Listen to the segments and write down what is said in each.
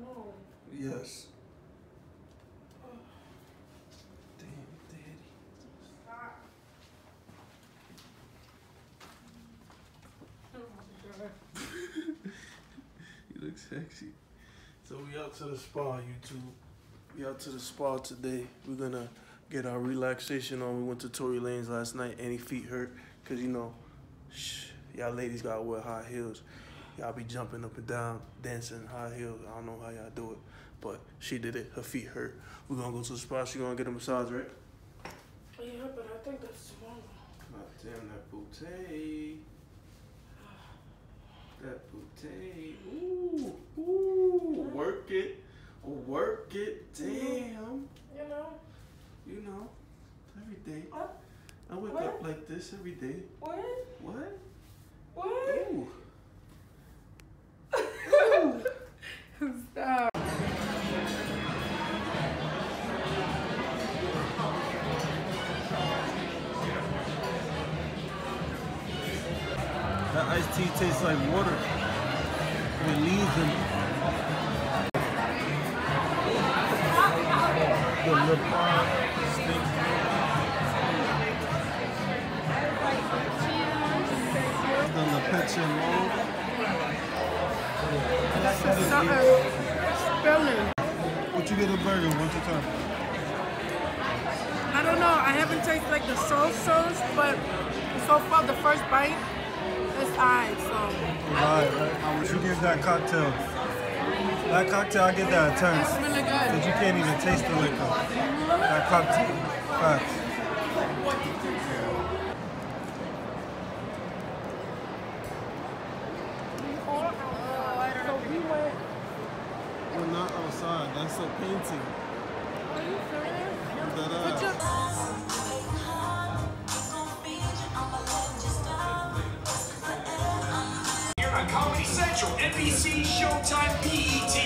No. Yes. Damn, Daddy. Stop. Oh my God. You look sexy. So we out to the spa, YouTube. We out to the spa today. We're gonna get our relaxation on. We went to Tory Lanez last night. Any feet hurt? Cause you know, y'all ladies gotta wear high heels. Y'all be jumping up and down, dancing high heels. I don't know how y'all do it, but she did it. Her feet hurt. We're gonna go to the spa. She gonna get a massage, right? Yeah, but I think that's tomorrow. God damn that booty. That booty. Ooh, ooh. Work it. Work it. Damn. You know. You know. Every day. What? I wake up like this every day. What? What? What? Ooh. Stop. That iced tea tastes like water. It leaves them. The lip balm stinks. Then the picture. That's the summer. What you get a burger? What's your time? I don't know. I haven't tasted like the sauce, but so far the first bite. Alright, so. Alright, would you give that cocktail? That cocktail, I get that at times. It's really good. Because you can't even taste the liquor. That cocktail. Facts. We're not outside. That's a painting. Are you serious? NBC, Showtime, P.E.T.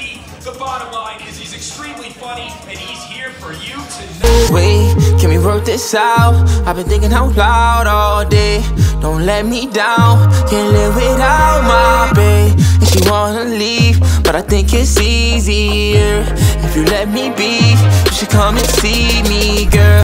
The bottom line is he's extremely funny and he's here for you tonight. Wait, can we work this out? I've been thinking out loud all day. Don't let me down, can't live without my babe. And she wanna leave, but I think it's easier if you let me be. You should come and see me, girl.